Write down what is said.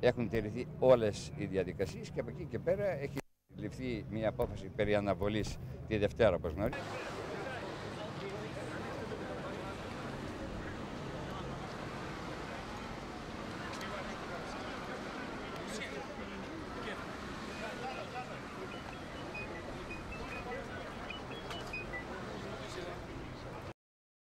έχουν τελειωθεί όλες οι διαδικασίες και από εκεί και πέρα έχει ληφθεί μια απόφαση περί αναβολής τη Δευτέρα, όπως γνωρίζετε.